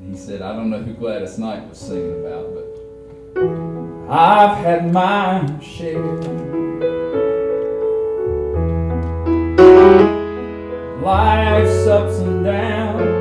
And he said, I don't know who Gladys Knight was singing about, but I've had my share. Life's ups and downs.